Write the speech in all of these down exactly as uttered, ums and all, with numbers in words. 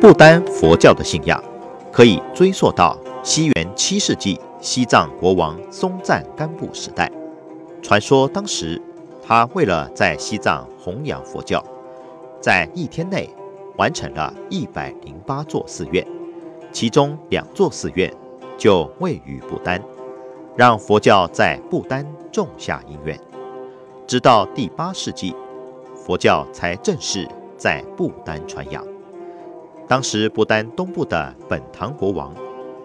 不丹佛教的信仰可以追溯到西元七世纪西藏国王松赞干布时代。传说当时他为了在西藏弘扬佛教，在一天内完成了一百零八座寺院，其中两座寺院就位于不丹，让佛教在不丹种下因缘。直到第八世纪，佛教才正式在不丹传扬。当时不丹东部的本唐国王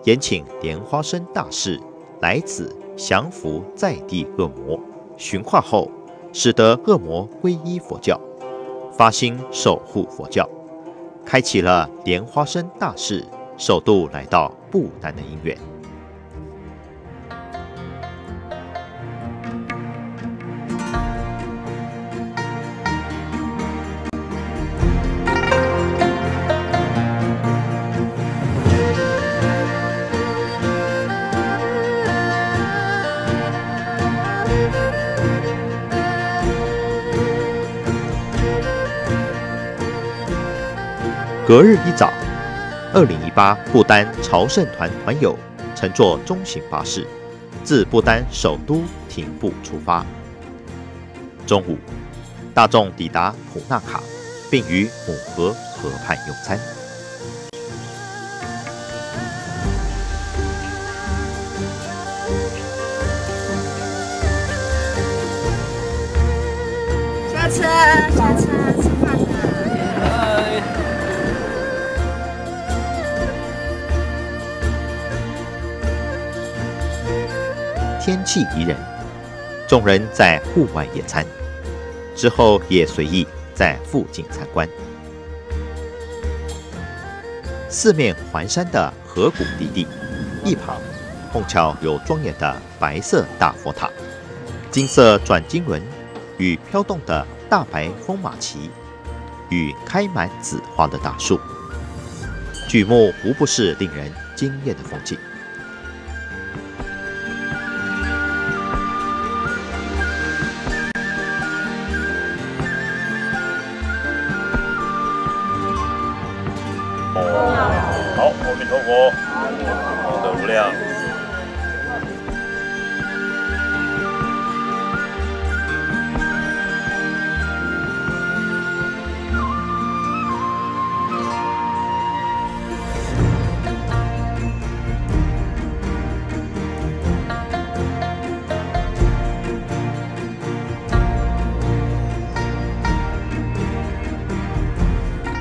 延请莲花生大士来此降服在地恶魔，驯化后使得恶魔皈依佛教，发心守护佛教，开启了莲花生大士首度来到不丹的因缘。隔日一早，二零一八不丹朝圣团团友乘坐中型巴士，自不丹首都廷布出发。中午，大众抵达普纳卡，并于母河河畔用餐。下车，下车，吃饭了。天气宜人，众人在户外野餐，之后也随意在附近参观。四面环山的河谷低地，一旁碰巧有庄严的白色大佛塔，金色转经轮与飘动的大白风马旗，与开满紫花的大树，举目无不是令人惊艳的风景。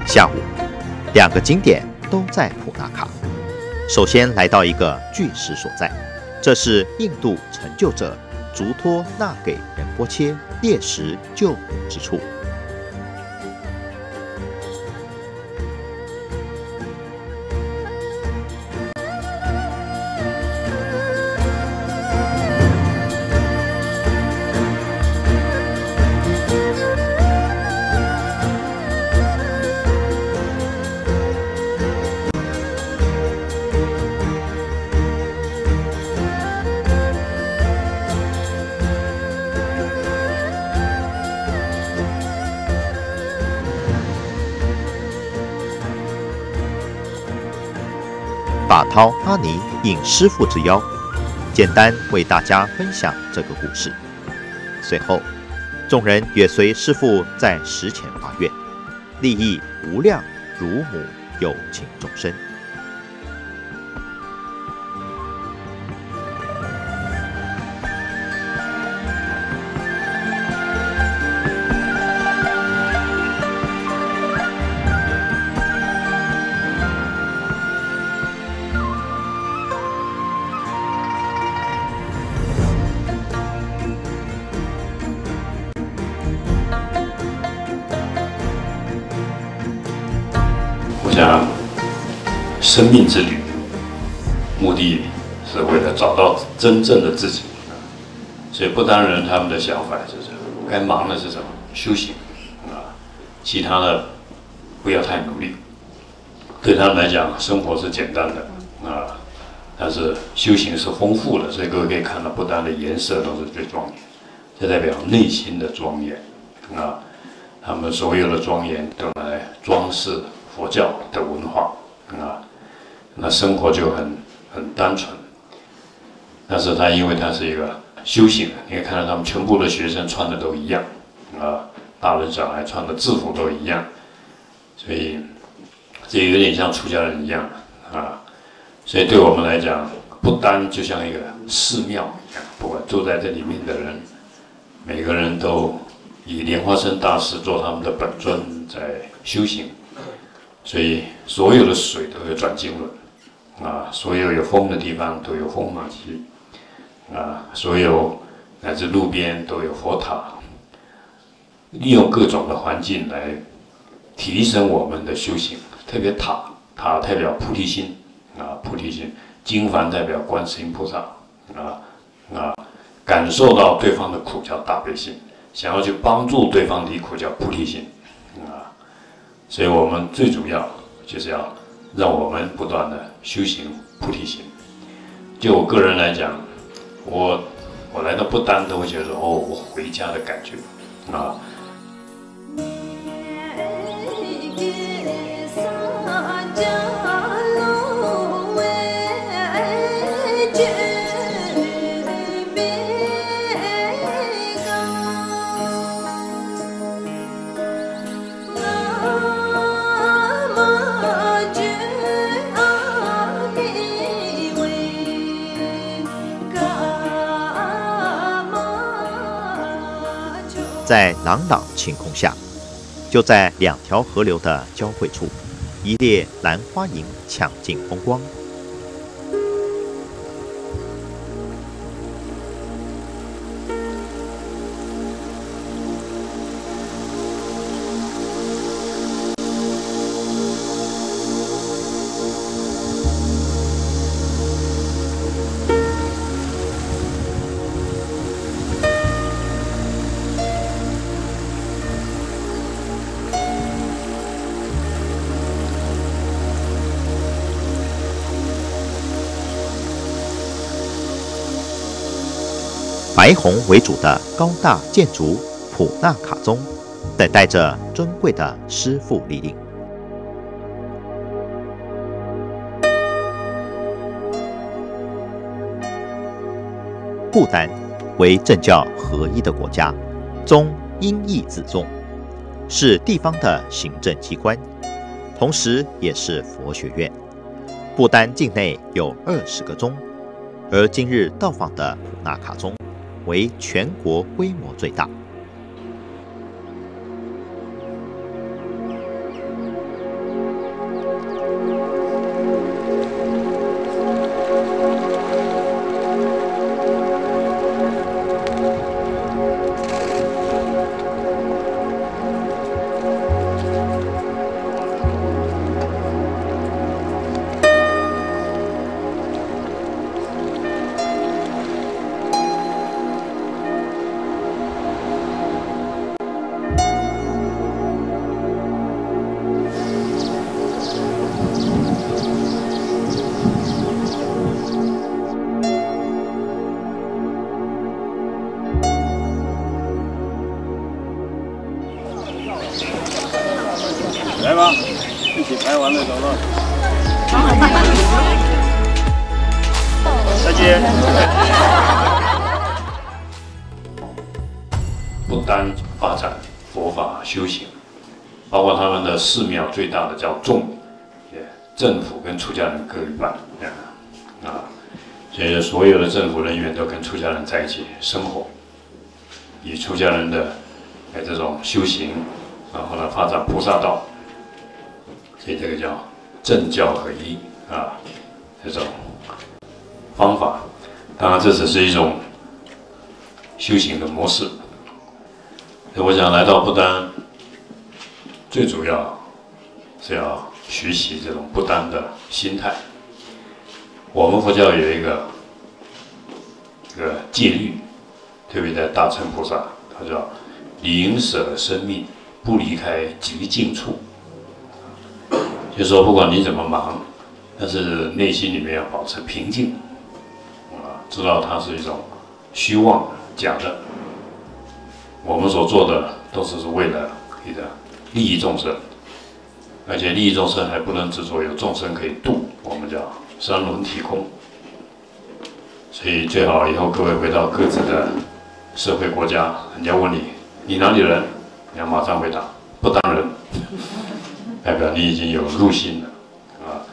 下午，两个景点都在普纳卡。首先来到一个巨石所在，这是印度成就者竹托纳给仁波切烈石救母之处。法涛阿尼应师父之邀，简单为大家分享这个故事。随后，众人也随师父在石前发愿，利益无量如母有情众生。生命之旅，目的是为了找到真正的自己。所以不丹人他们的想法是这样：该忙的是什么？修行啊，其他的不要太努力。对他们来讲，生活是简单的啊，但是修行是丰富的。所以各位可以看到，不丹的颜色都是最庄严，这代表内心的庄严啊。他们所有的庄严都来装饰佛教的文化啊，那生活就很很单纯。但是他因为他是一个修行人，你可以看到他们全部的学生穿的都一样啊，大人小孩穿的制服都一样，所以这有点像出家人一样啊。所以对我们来讲，不丹就像一个寺庙一样，不管住在这里面的人，每个人都以莲花生大师做他们的本尊在修行，所以所有的水都有转经轮，啊，所有有风的地方都有风马旗，啊，所有乃至路边都有佛塔，利用各种的环境来提升我们的修行。特别塔，塔代表菩提心，啊，菩提心，经幡代表观世音菩萨，啊啊，感受到对方的苦叫大悲心。 想要去帮助对方离苦叫菩提心，啊，所以我们最主要就是要让我们不断的修行菩提心。就我个人来讲，我我来到不丹都会觉得说，哦，我回家的感觉，啊。 在朗朗晴空下，就在两条河流的交汇处，一列兰花楹抢尽风光。白红为主的高大建筑普纳卡宗，等待着尊贵的师父莅临。不丹为政教合一的国家，宗音译子宗，是地方的行政机关，同时也是佛学院。不丹境内有二十个宗，而今日到访的普纳卡宗。 为全国规模最大。来吧，一起拍完了，走了。再见。不丹发展佛法修行，包括他们的寺庙最大的叫众，政府跟出家人各一半，啊，所以所有的政府人员都跟出家人在一起生活，以出家人的哎这种修行，然后呢发展菩萨道。 所以这个叫政教合一啊，这种方法，当然这只是一种修行的模式。所以我想来到不丹，最主要是要学习这种不丹的心态。我们佛教有一个这个戒律，特别在大乘菩萨，他叫宁舍生命，不离开极静处。 就说不管你怎么忙，但是内心里面要保持平静，啊，知道它是一种虚妄假的。我们所做的都是为了你的利益众生，而且利益众生还不能执着，有众生可以度，我们叫三轮体空。所以最好以后各位回到各自的社会国家，人家问你你哪里人，你要马上回答不当人，代表你已经有入心了啊，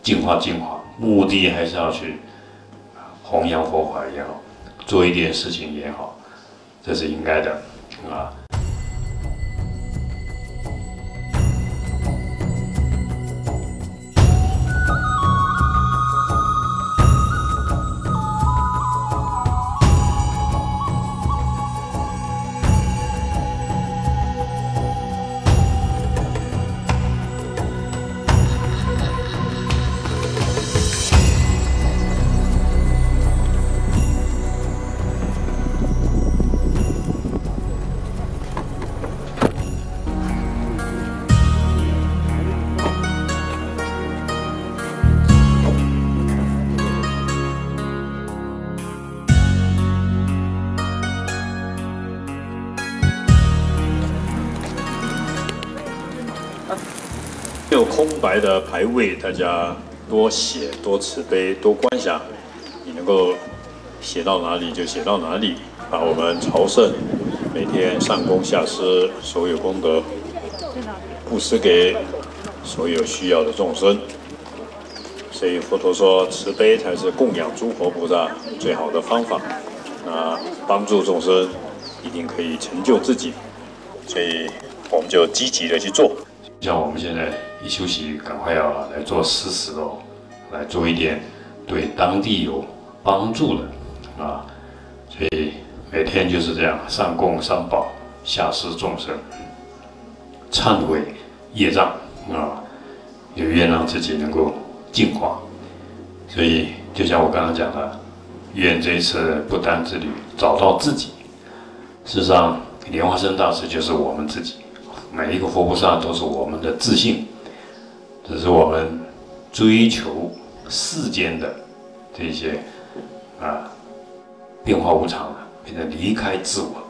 净化净化，目的还是要去弘扬佛法也好，做一点事情也好，这是应该的啊。有空白的牌位，大家多写、多慈悲、多观想，你能够写到哪里就写到哪里。把我们朝圣，每天上供下施，所有功德布施给所有需要的众生。所以佛陀说，慈悲才是供养诸佛菩萨最好的方法。那帮助众生，一定可以成就自己。所以我们就积极的去做。 像我们现在一休息，赶快要来做施食哦，来做一点对当地有帮助的啊，所以每天就是这样上供上报，下施众生，忏悔业障啊，有愿让自己能够净化。所以就像我刚刚讲的，愿这一次不丹之旅找到自己。事实上，莲花生大师就是我们自己。 每一个佛菩萨都是我们的自信，只是我们追求世间的这些啊变化无常了，变成离开自我。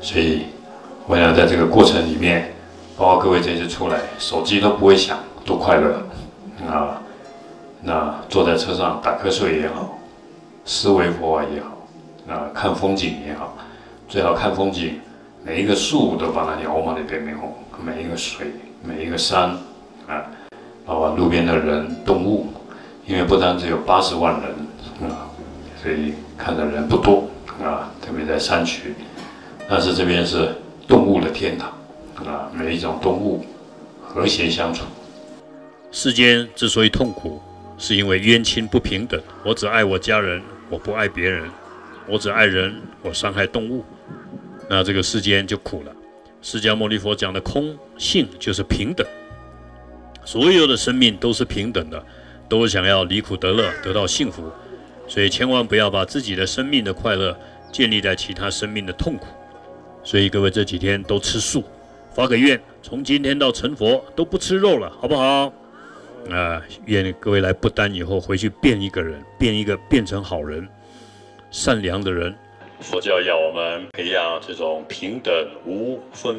所以，我想在这个过程里面，包括各位这次出来，手机都不会响，多快乐啊！那坐在车上打瞌睡也好，思维佛法也好，啊看风景也好，最好看风景。 每一个树都把它摇嘛的变面红，每一个水，每一个山，啊，包括路边的人、动物，因为不丹只有八十万人啊，所以看的人不多啊，特别在山区。但是这边是动物的天堂啊，每一种动物和谐相处。世间之所以痛苦，是因为冤亲不平等。我只爱我家人，我不爱别人；我只爱人，我伤害动物。 那这个世间就苦了。释迦牟尼佛讲的空性就是平等，所有的生命都是平等的，都想要离苦得乐，得到幸福。所以千万不要把自己的生命的快乐建立在其他生命的痛苦。所以各位这几天都吃素，发个愿，从今天到成佛都不吃肉了，好不好？啊，愿各位来不丹以后回去变一个人，变一个变成好人，善良的人。 佛教要我们培养这种平等无分。